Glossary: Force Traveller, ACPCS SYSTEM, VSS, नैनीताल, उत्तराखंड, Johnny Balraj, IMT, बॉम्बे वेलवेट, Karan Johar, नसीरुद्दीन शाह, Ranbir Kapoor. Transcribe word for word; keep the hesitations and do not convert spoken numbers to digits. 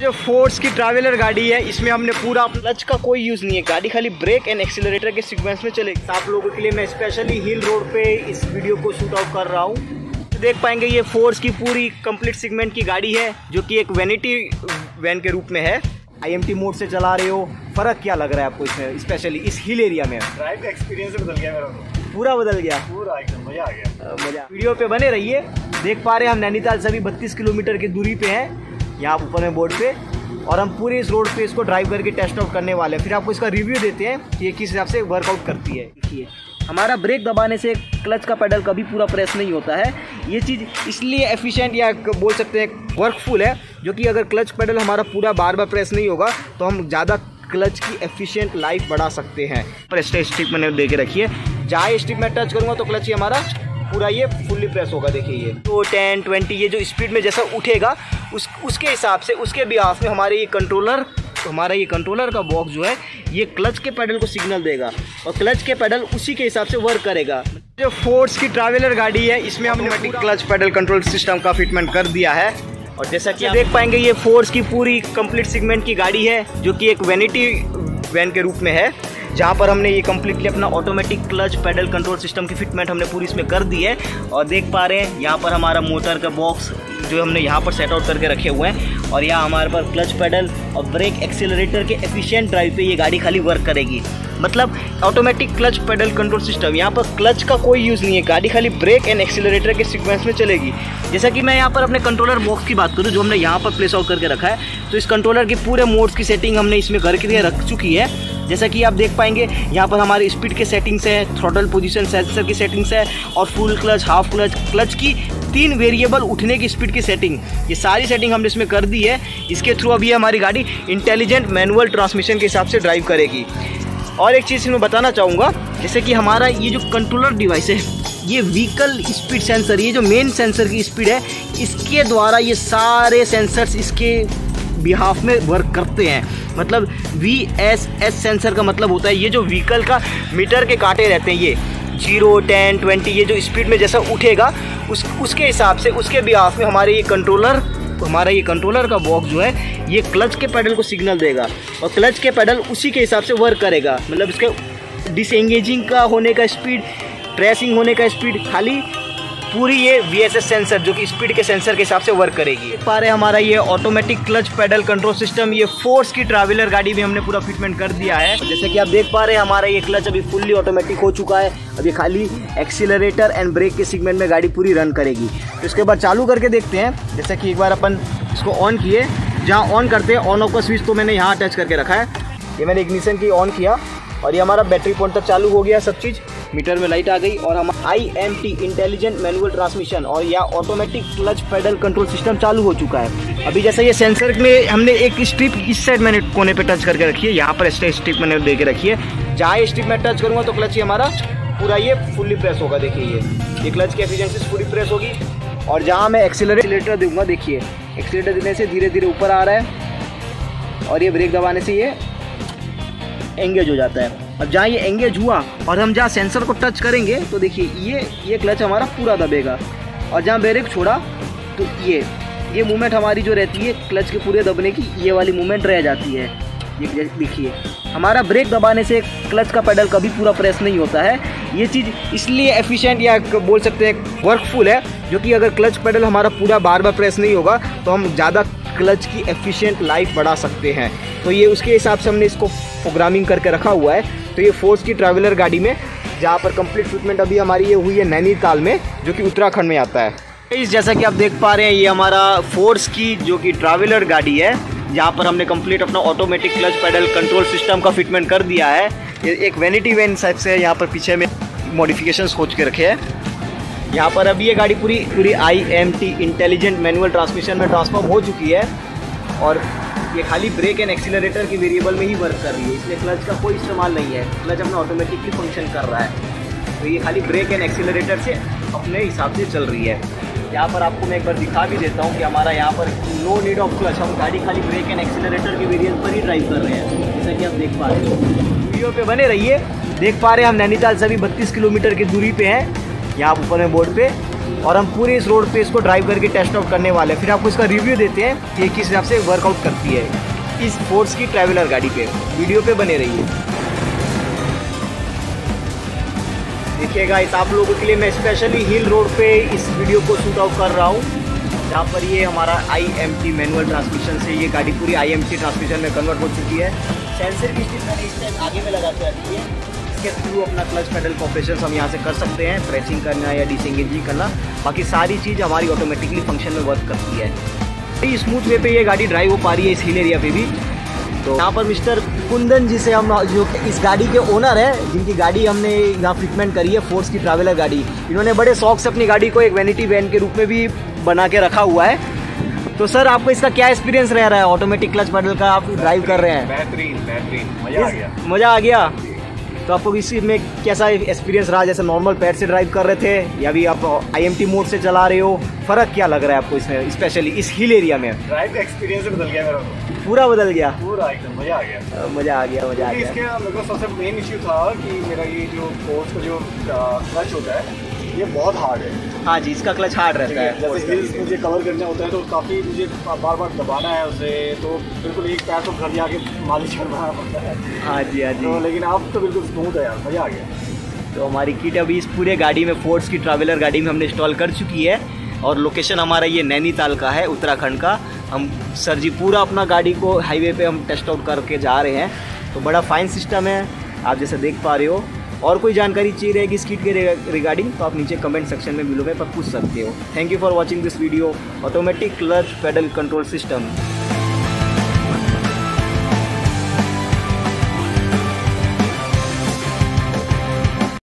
जो फोर्स की ट्रैवलर गाड़ी है इसमें हमने पूरा क्लच का कोई यूज़ नहीं है, गाड़ी खाली ब्रेक एंड एक्सीलरेटर के सीक्वेंस में चलेगी। आप लोगों के लिए मैं स्पेशली हिल रोड पे इस वीडियो को शूट आउट कर रहा हूँ। देख पाएंगे ये फोर्स की पूरी कंप्लीट सेगमेंट की गाड़ी है जो कि एक वैनिटी वैन के रूप में है। आई एम टी मोड से चला रहे हो, फर्क क्या लग रहा है आपको इसमें, स्पेशली इस हिल एरिया में? ड्राइव का एक्सपीरियंस बदल गया मेरा, पूरा बदल गया, पूरा एकदम मजा आ गया। मजा वीडियो पे बने रहिए। देख पा रहे हैं हम नैनीताल से अभी बत्तीस किलोमीटर की दूरी पे हैं, यहाँ ऊपर में बोर्ड पे, और हम पूरे इस रोड पे इसको ड्राइव करके टेस्ट आउट करने वाले हैं। फिर आपको इसका रिव्यू देते हैं कि ये किस हिसाब से वर्कआउट करती है। देखिए हमारा ब्रेक दबाने से क्लच का पेडल कभी पूरा प्रेस नहीं होता है। ये चीज़ इसलिए एफिशिएंट या बोल सकते हैं वर्कफुल है, जो कि अगर क्लच पेडल हमारा पूरा बार बार प्रेस नहीं होगा तो हम ज़्यादा क्लच की एफिशिएंट लाइफ बढ़ा सकते हैं। पर स्टिक मैंने दे के रखी है, जहाँ स्टिक में टच करूँगा तो क्लच ही हमारा पूरा ये फुल्ली प्रेस होगा। देखिए ये तो टेन ट्वेंटी ये जो स्पीड में जैसा उठेगा उस उसके हिसाब से उसके बिहाफ में हमारे ये कंट्रोलर तो हमारा ये कंट्रोलर का बॉक्स जो है ये क्लच के पेडल को सिग्नल देगा और क्लच के पेडल उसी के हिसाब से वर्क करेगा। जो फोर्स की ट्रैवलर गाड़ी है इसमें हमने automatic clutch pedal control system का फिटमेंट कर दिया है। और जैसा कि देख पाएंगे ये फोर्स की पूरी कंप्लीट सेगमेंट की गाड़ी है जो कि एक वैनिटी वैन के रूप में है, जहाँ पर हमने ये कम्प्लीटली अपना automatic clutch pedal control system की फिटमेंट हमने पूरी इसमें कर दी है। और देख पा रहे हैं यहाँ पर हमारा मोटर का बॉक्स जो हमने यहाँ पर सेट आउट करके रखे हुए हैं, और यहाँ हमारे पास क्लच पेडल और ब्रेक एक्सेलरेटर के एफिशिएंट ड्राइव पे ये गाड़ी खाली वर्क करेगी। मतलब automatic clutch pedal control system, यहाँ पर क्लच का कोई यूज़ नहीं है, गाड़ी खाली ब्रेक एंड एक्सेलरेटर के सीक्वेंस में चलेगी। जैसा कि मैं यहाँ पर अपने कंट्रोलर बॉक्स की बात करूँ जो हमने यहाँ पर प्लेस आउट करके रखा है, तो इस कंट्रोलर के पूरे मोड्स की सेटिंग हमने इसमें घर के लिए रख चुकी है। जैसा कि आप देख पाएंगे यहाँ पर हमारे स्पीड के सेटिंग्स है, थ्रॉटल पोजीशन सेंसर की सेटिंग्स है, और full clutch, half clutch, clutch की तीन वेरिएबल, उठने की स्पीड की सेटिंग, ये सारी सेटिंग हमने इसमें कर दी है। इसके थ्रू अभी हमारी गाड़ी इंटेलिजेंट मैनुअल ट्रांसमिशन के हिसाब से ड्राइव करेगी। और एक चीज़ मैं बताना चाहूँगा, जैसे कि हमारा ये जो कंट्रोलर डिवाइस है ये व्हीकल स्पीड सेंसर, ये जो मेन सेंसर की स्पीड है, इसके द्वारा ये सारे सेंसर्स इसके बिहाफ में वर्क करते हैं। मतलब वी एस एस सेंसर का मतलब होता है ये जो व्हीकल का मीटर के कांटे रहते हैं, ये जीरो टेन ट्वेंटी ये जो स्पीड में जैसा उठेगा उस उसके हिसाब से उसके बिहाफ में हमारे ये कंट्रोलर हमारा ये कंट्रोलर का बॉक्स जो है ये क्लच के पेडल को सिग्नल देगा और क्लच के पेडल उसी के हिसाब से वर्क करेगा। मतलब इसके डिसएंगेजिंग का होने का स्पीड, प्रेसिंग होने का स्पीड, खाली पूरी ये वी एस एस सेंसर जो कि स्पीड के सेंसर के हिसाब से वर्क करेगी। पा रहे हमारा ये automatic clutch pedal control system ये फोर्स की ट्रैवलर गाड़ी भी हमने पूरा फिटमेंट कर दिया है। जैसे कि आप देख पा रहे हैं हमारा ये क्लच अभी फुल्ली ऑटोमेटिक हो चुका है, अभी खाली एक्सीलरेटर एंड ब्रेक के सेगमेंट में गाड़ी पूरी रन करेगी। तो इसके बाद चालू करके देखते हैं। जैसे कि एक बार अपन इसको ऑन किए, जहाँ ऑन करते हैं ऑन ऑफ का स्विच तो मैंने यहाँ अटैच करके रखा है, ये मैंने इग्निशन की ऑन किया और ये हमारा बैटरी पॉइंट तक चालू हो गया, सब चीज़ मीटर में लाइट आ गई। और हम I M T intelligent manual transmission और या automatic clutch pedal control system चालू हो चुका है। अभी जैसा ये सेंसर में हमने एक स्ट्रिप इस साइड मैंने कोने पे टच करके रखी है, यहाँ पर स्ट्रिप मैंने दे के रखी है, जहाँ स्ट्रिप में टच करूँगा तो क्लच ही हमारा पूरा ये फुल्ली प्रेस होगा। देखिए ये ये क्लच की एफिशिएंसी पूरी प्रेस होगी। और जहाँ मैं एक्सीलरेटर दूंगा, देखिए एक्सीलरेटर देने से धीरे धीरे ऊपर आ रहा है और ये ब्रेक दबाने से ये एंगेज हो जाता है। अब जहाँ ये एंगेज हुआ और हम जहाँ सेंसर को टच करेंगे तो देखिए ये ये क्लच हमारा पूरा दबेगा, और जहाँ ब्रेक छोड़ा तो ये ये मूवमेंट हमारी जो रहती है क्लच के पूरे दबने की, ये वाली मूवमेंट रह जाती है। ये देखिए हमारा ब्रेक दबाने से क्लच का पेडल कभी पूरा प्रेस नहीं होता है। ये चीज़ इसलिए एफिशिएंट या बोल सकते हैं वर्कफुल है, जो कि अगर क्लच पेडल हमारा पूरा बार बार प्रेस नहीं होगा तो हम ज़्यादा क्लच की एफिशिएंट लाइफ बढ़ा सकते हैं। तो ये उसके हिसाब से हमने इसको प्रोग्रामिंग करके रखा हुआ है। तो ये फोर्स की ट्रैवलर गाड़ी में, जहाँ पर कंप्लीट फिटमेंट अभी हमारी ये हुई है नैनीताल में, जो कि उत्तराखंड में आता है। इस जैसा कि आप देख पा रहे हैं ये हमारा फोर्स की जो कि ट्रैवलर गाड़ी है, जहाँ पर हमने कंप्लीट अपना automatic clutch pedal control system का फिटमेंट कर दिया है। ये एक वैनिटी वैन टाइप से यहाँ पर पीछे में मॉडिफिकेशन सोच के रखे हैं। यहाँ पर अभी ये गाड़ी पूरी पूरी I M T intelligent manual transmission में ट्रांसफॉर्म हो चुकी है और ये खाली ब्रेक एंड एक्सीलरेटर की वेरिएबल में ही वर्क कर रही है, इसलिए क्लच का कोई इस्तेमाल नहीं है, क्लच अपना ऑटोमेटिकली फंक्शन कर रहा है। तो ये खाली ब्रेक एंड एक्सीलरेटर से अपने हिसाब से चल रही है। यहाँ पर आपको मैं एक बार दिखा भी देता हूँ कि हमारा यहाँ पर नो नीड ऑफ क्लच, हम गाड़ी खाली ब्रेक एंड एक्सीलरेटर के वेरिएबल पर ही ड्राइव कर रहे हैं। जैसा कि आप देख पा रहे हो, वीडियो पे बने रहिए। देख पा रहे हैं हम नैनीताल से अभी बत्तीस किलोमीटर की दूरी पे हैं, यहाँ ऊपर में बोर्ड पे, और हम पूरे इस रोड पे इसको ड्राइव करके टेस्ट आउट करने वाले हैं। फिर आपको इसका रिव्यू देते हैं कि किस हिसाब से वर्कआउट करती है इस फोर्स की ट्रैवलर गाड़ी पे। वीडियो पे बने रहिए। देखिएगा, इस आप लोगों के लिए मैं स्पेशली हिल रोड पे इस वीडियो को शूट आउट कर रहा हूँ, जहाँ पर ये हमारा I M T manual transmission से ये गाड़ी पूरी आई एम टी ट्रांसमिशन में कन्वर्ट हो चुकी है। सेंसर की स्टेशन इस टाइम आगे में लगा कर दी है, के थ्रू अपना क्लच पेडल ऑपरेशन हम यहाँ से कर सकते हैं, प्रेसिंग करना या डिसएंगेजिंग करना, बाकी सारी चीज़ हमारी ऑटोमेटिकली फंक्शन में वर्क करती है। स्मूथ वे पे ये गाड़ी ड्राइव हो पा रही है इस हिल एरिया पे भी। तो यहाँ पर मिस्टर कुंदन जी से हम, जो इस गाड़ी के ओनर है, जिनकी गाड़ी हमने यहाँ फिटमेंट करी है, फोर्स की ट्रैवलर गाड़ी, इन्होंने बड़े शौक से अपनी गाड़ी को एक वैनिटी वैन के रूप में भी बना के रखा हुआ है। तो सर, आपको इसका क्या एक्सपीरियंस रह रहा है? ऑटोमेटिक क्लच पेडल का आप ड्राइव कर रहे हैं। बेहतरीन बेहतरीन, मज़ा आ गया, मज़ा आ गया। तो आपको इसी में कैसा एक्सपीरियंस रहा, जैसे नॉर्मल पैड से ड्राइव कर रहे थे या भी आप आईएमटी मोड से चला रहे हो, फर्क क्या लग रहा है आपको इसमें, स्पेशली इस हिल एरिया में? ड्राइव का एक्सपीरियंस बदल गया मेरा, पूरा बदल गया, पूरा एकदम मज़ा आ गया, मज़ा आ गया, मज़ा आ गया। इसके मेरे को सबसे मेन इश्यू था कि मेरा ये जो फोर्स का जो क्लच होता है ये बहुत हार्ड है। हाँ जी, इसका क्लच हार्ड रहता है। जैसे हिल्स मुझे कवर करना होता है तो काफ़ी मुझे बार बार दबाना है उसे, तो बिल्कुल एक पैर तो घर जाके मालिश करना पड़ता है। हाँ जी, हाँ जी। तो लेकिन आप तो बिल्कुल स्मूथ है यार, मज़ा आ गया। तो हमारी किट अभी इस पूरे गाड़ी में, फोर्स की ट्रैवलर गाड़ी में हमने इंस्टॉल कर चुकी है, और लोकेशन हमारा ये नैनीताल का है, उत्तराखंड का। हम सर जी पूरा अपना गाड़ी को हाईवे पे हम टेस्ट आउट करके जा रहे हैं। तो बड़ा फाइन सिस्टम है, आप जैसे देख पा रहे हो। और कोई जानकारी चाहिए रहेगी इस किट के रिगार्डिंग तो आप नीचे कमेंट सेक्शन में बिलो में पर पूछ सकते हो। Thank you for watching this video. Automatic clutch pedal control system.